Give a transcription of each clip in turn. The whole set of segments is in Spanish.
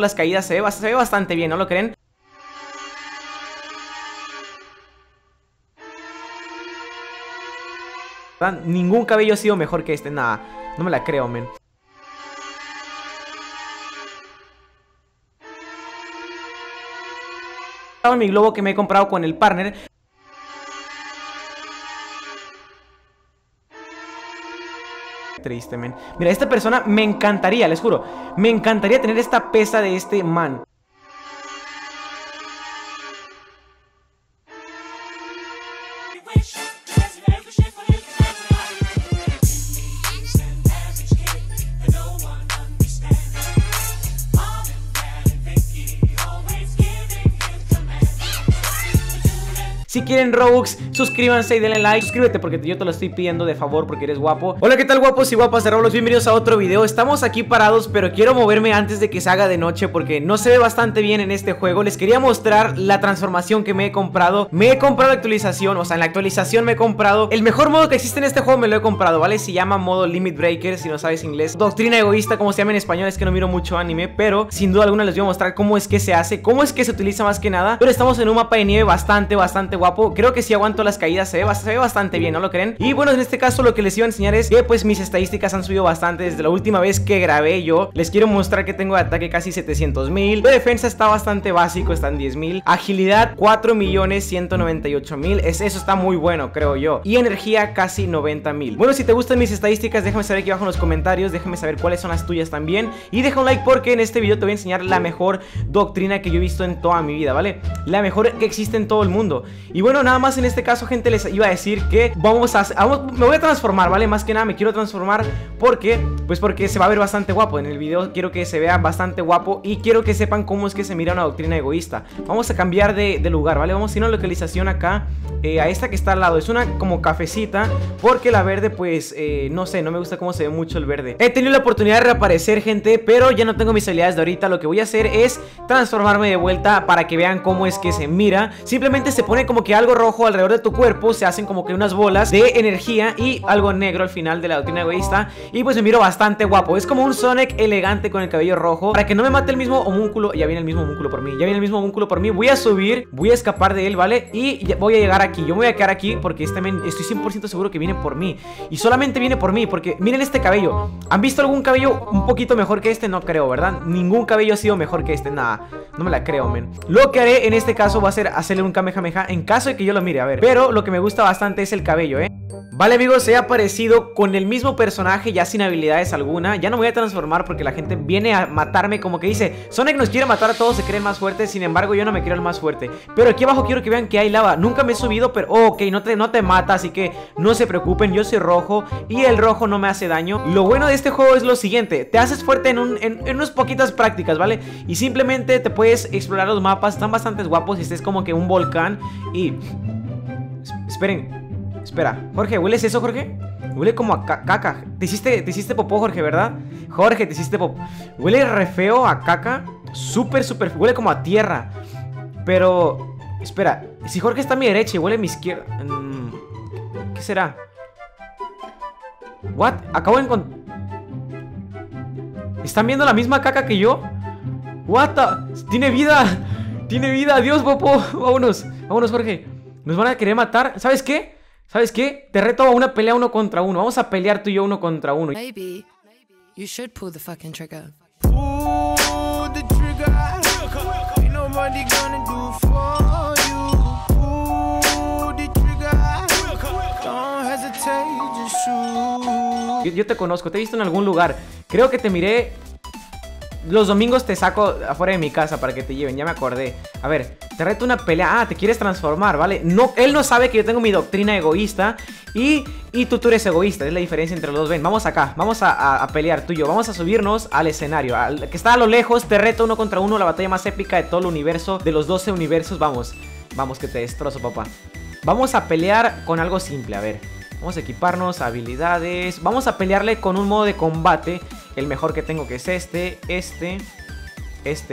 las caídas, se ve bastante bien, ¿no lo creen? Ningún cabello ha sido mejor que este, nada, no me la creo, men. Mi globo que me he comprado con el partner. Triste, men. Mira, esta persona me encantaría, les juro. Me encantaría tener esta pesa de este man. Si quieren Robux, suscríbanse y denle like. Suscríbete porque yo te lo estoy pidiendo de favor porque eres guapo. Hola, ¿qué tal guapos y guapas de Roblox? Bienvenidos a otro video. Estamos aquí parados, pero quiero moverme antes de que se haga de noche porque no se ve bastante bien en este juego. Les quería mostrar la transformación que me he comprado. Me he comprado actualización, o sea, en la actualización me he comprado el mejor modo que existe en este juego, me lo he comprado, ¿vale? Se llama modo Limit Breaker, si no sabes inglés. Doctrina egoísta, como se llama en español, es que no miro mucho anime, pero sin duda alguna les voy a mostrar cómo es que se hace, cómo es que se utiliza más que nada. Pero estamos en un mapa de nieve bastante guapo. Creo que si aguanto las caídas, se ve bastante bien, ¿no lo creen? Y bueno, en este caso lo que les iba a enseñar es que pues mis estadísticas han subido bastante desde la última vez que grabé yo. Les quiero mostrar que tengo de ataque casi 700.000, de defensa está bastante básico, está en 10.000, agilidad 4.198.000, eso está muy bueno, creo yo, y energía casi 90.000. Bueno, si te gustan mis estadísticas, déjame saber aquí abajo en los comentarios, déjame saber cuáles son las tuyas también, y deja un like porque en este video te voy a enseñar la mejor doctrina que yo he visto en toda mi vida, ¿vale? La mejor que existe en todo el mundo. Y bueno, nada más en este caso, gente, les iba a decir que me voy a transformar, ¿vale? Más que nada me quiero transformar porque, pues porque se va a ver bastante guapo. En el video quiero que se vea bastante guapo y quiero que sepan cómo es que se mira una doctrina egoísta. Vamos a cambiar de lugar, ¿vale? Vamos a ir a una localización acá, a esta que está al lado. Es una como cafecita porque la verde, pues, no sé, no me gusta cómo se ve mucho el verde. He tenido la oportunidad de reaparecer, gente, pero ya no tengo mis habilidades de ahorita. Lo que voy a hacer es transformarme de vuelta para que vean cómo es que se mira. Simplemente se pone como que algo rojo alrededor de tu cuerpo, se hacen como que unas bolas de energía y algo negro al final de la doctrina egoísta, y pues me miro bastante guapo, es como un Xonnek elegante con el cabello rojo, para que no me mate el mismo homúnculo. Ya viene el mismo homúnculo por mí, voy a subir, voy a escapar de él, ¿vale? Y voy a llegar aquí, yo me voy a quedar aquí porque este men, estoy 100% seguro que viene por mí, y solamente viene por mí, porque miren este cabello. ¿Han visto algún cabello un poquito mejor que este? No creo, ¿verdad? Ningún cabello ha sido mejor que este, nada, no me la creo, men. Lo que haré en este caso va a ser hacerle un kamehameha en caso de que yo lo mire, a ver. Pero lo que me gusta bastante es el cabello, ¿eh? Vale, amigos, he aparecido con el mismo personaje, ya sin habilidades alguna. Ya no me voy a transformar porque la gente viene a matarme, como que dice Xonnek nos quiere matar a todos, se creen más fuertes. Sin embargo, yo no me creo el más fuerte. Pero aquí abajo quiero que vean que hay lava. Nunca me he subido, pero ok, no te mata, así que no se preocupen, yo soy rojo y el rojo no me hace daño. Lo bueno de este juego es lo siguiente: te haces fuerte en unas poquitas prácticas, ¿vale? Y simplemente te puedes explorar los mapas, están bastante guapos. Este es como que un volcán y... Espera, Jorge, ¿hueles eso, Jorge? Huele como a caca. Te hiciste popó, Jorge, ¿verdad? Jorge, te hiciste popó. Huele re feo a caca. Súper feo. Huele como a tierra. Pero, espera, si Jorge está a mi derecha y huele a mi izquierda, ¿qué será? ¿What? Acabo de encontrar... ¿Están viendo la misma caca que yo? ¿What the... ¡Tiene vida! ¡Tiene vida! ¡Adiós, popó! ¡Vámonos! ¡Vámonos, Jorge! Nos van a querer matar. ¿Sabes qué? ¿Sabes qué? Te reto a una pelea 1 contra 1. Vamos a pelear tú y yo 1 contra 1. Maybe you should pull the fucking trigger. Pull the trigger. Ain't nobody gonna do for you. Pull the trigger. Don't hesitate, just shoot. Yo te conozco, te he visto en algún lugar. Creo que te miré. Los domingos te saco afuera de mi casa para que te lleven, ya me acordé. A ver, te reto una pelea. Ah, te quieres transformar, ¿vale? No, él no sabe que yo tengo mi doctrina egoísta y tú eres egoísta, es la diferencia entre los dos. Ven, vamos acá, vamos a pelear tú y yo. Vamos a subirnos al escenario, al que está a lo lejos. Te reto 1 contra 1, la batalla más épica de todo el universo, de los 12 universos. Vamos, vamos que te destrozo, papá. Vamos a pelear con algo simple, a ver. Vamos a equiparnos, habilidades. Vamos a pelearle con un modo de combate. El mejor que tengo, que es este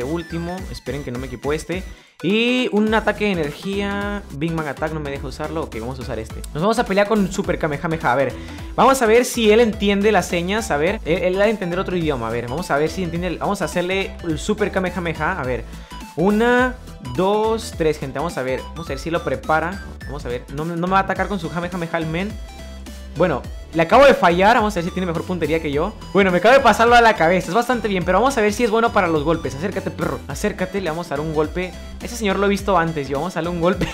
último. Esperen que no me equipo este. Y un ataque de energía. Big Mac Attack no me deja usarlo. Ok, vamos a usar este. Nos vamos a pelear con Super Kamehameha. A ver, vamos a ver si él entiende las señas. A ver, él ha de entender otro idioma. A ver, vamos a ver si entiende vamos a hacerle el Super Kamehameha. A ver, 1, 2, 3, gente. Vamos a ver si lo prepara. Vamos a ver, no me va a atacar con su Kamehameha el men. Bueno, le acabo de fallar. Vamos a ver si tiene mejor puntería que yo. Bueno, me acabo de pasarlo a la cabeza. Es bastante bien, pero vamos a ver si es bueno para los golpes. Acércate, perro. Acércate, le vamos a dar un golpe. Ese señor lo he visto antes. Yo vamos a darle un golpe.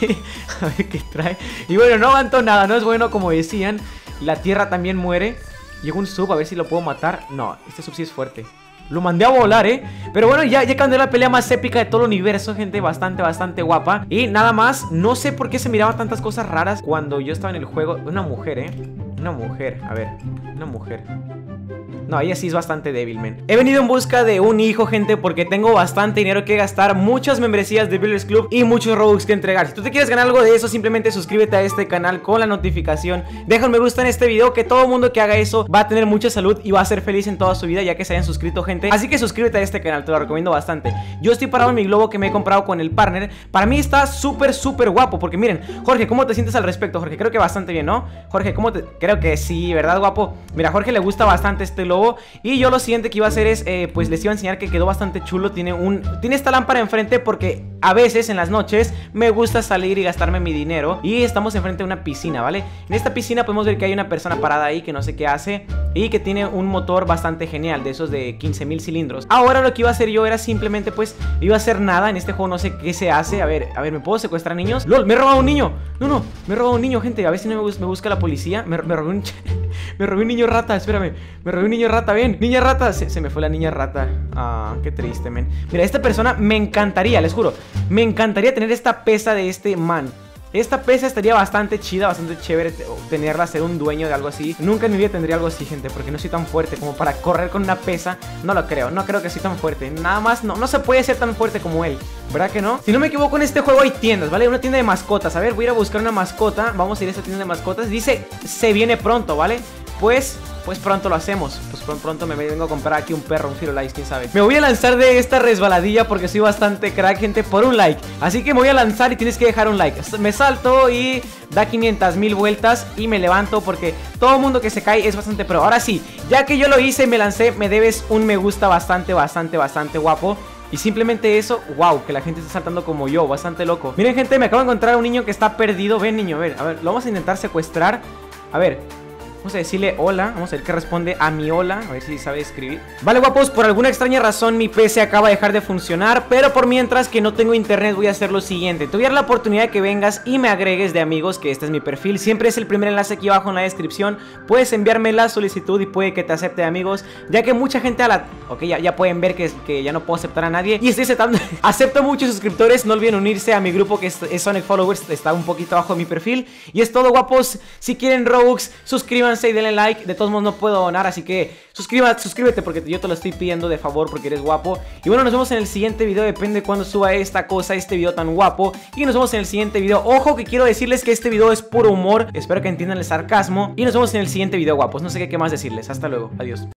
A ver qué trae. Y bueno, no aguantó nada. No es bueno, como decían. La tierra también muere. Llegó un sub, a ver si lo puedo matar. No, este sub sí es fuerte. Lo mandé a volar, pero bueno, ya cambió la pelea más épica de todo el universo, gente. Bastante guapa. Y nada más, no sé por qué se miraban tantas cosas raras cuando yo estaba en el juego. Una mujer, una mujer, a ver, una mujer. No, ella sí es bastante débil, men. He venido en busca de un hijo, gente, porque tengo bastante dinero que gastar, muchas membresías de Builders Club y muchos Robux que entregar. Si tú te quieres ganar algo de eso, simplemente suscríbete a este canal con la notificación. Deja un me gusta en este video, que todo mundo que haga eso va a tener mucha salud y va a ser feliz en toda su vida, ya que se hayan suscrito, gente. Así que suscríbete a este canal, te lo recomiendo bastante. Yo estoy parado en mi globo que me he comprado con el partner. Para mí está súper guapo, porque miren, Jorge, ¿cómo te sientes al respecto, Jorge? Creo que bastante bien, ¿no? Jorge, ¿cómo te...? Creo que sí, ¿verdad, guapo? Mira, a Jorge le gusta bastante este globo. Y yo lo siguiente que iba a hacer es, pues les iba a enseñar que quedó bastante chulo. Tiene esta lámpara enfrente porque a veces en las noches me gusta salir y gastarme mi dinero. Y estamos enfrente de una piscina, ¿vale? En esta piscina podemos ver que hay una persona parada ahí que no sé qué hace. Y que tiene un motor bastante genial, de esos de 15.000 cilindros. Ahora lo que iba a hacer yo era simplemente, pues, iba a hacer nada. En este juego no sé qué se hace. A ver, ¿me puedo secuestrar niños? ¡Lol! ¡Me he robado un niño! No, me he robado un niño, gente. A ver si no me busca la policía. Me robé un... Me robé un niño rata, espérame. Me robé un niño rata, ven. Niña rata. Se me fue la niña rata. Ah, qué triste, men. Mira, esta persona me encantaría, les juro. Me encantaría tener esta pesa de este man. Esta pesa estaría bastante chida, bastante chévere tenerla, ser un dueño de algo así. Nunca en mi vida tendría algo así, gente, porque no soy tan fuerte como para correr con una pesa. No lo creo, no creo que soy tan fuerte. Nada más, no se puede ser tan fuerte como él, ¿verdad que no? Si no me equivoco, en este juego hay tiendas, ¿vale? Una tienda de mascotas. A ver, voy a ir a buscar una mascota. Vamos a ir a esta tienda de mascotas. Dice, se viene pronto, ¿vale? Pues pronto lo hacemos. Pues pronto me vengo a comprar aquí un perro, un Firulais, quién sabe. Me voy a lanzar de esta resbaladilla porque soy bastante crack, gente, por un like. Así que me voy a lanzar y tienes que dejar un like. Me salto y da 500.000 vueltas y me levanto porque todo mundo que se cae es bastante pro. Ahora sí, ya que yo lo hice y me lancé, me debes un me gusta bastante guapo. Y simplemente eso, wow, que la gente está saltando como yo, bastante loco. Miren, gente, me acabo de encontrar a un niño que está perdido. Ven, niño, a ver, lo vamos a intentar secuestrar. A ver, vamos a decirle hola, vamos a ver qué responde a mi hola, a ver si sabe escribir. Vale, guapos, por alguna extraña razón mi PC acaba de dejar de funcionar, pero por mientras que no tengo internet voy a hacer lo siguiente. Te voy a dar la oportunidad de que vengas y me agregues de amigos, que este es mi perfil. Siempre es el primer enlace aquí abajo en la descripción. Puedes enviarme la solicitud y puede que te acepte de amigos, ya que mucha gente a la... Ok, ya pueden ver que ya no puedo aceptar a nadie. Y estoy aceptando... Acepto muchos suscriptores, no olviden unirse a mi grupo que es Xonnek Followers, está un poquito abajo de mi perfil. Y es todo, guapos. Si quieren Robux, suscríbanse y denle like. De todos modos no puedo donar, así que suscríbete porque yo te lo estoy pidiendo de favor, porque eres guapo. Y bueno, nos vemos en el siguiente video, depende de cuando suba esta cosa, este video tan guapo. Y nos vemos en el siguiente video. Ojo, que quiero decirles que este video es puro humor. Espero que entiendan el sarcasmo. Y nos vemos en el siguiente video, guapos. No sé qué más decirles, hasta luego, adiós.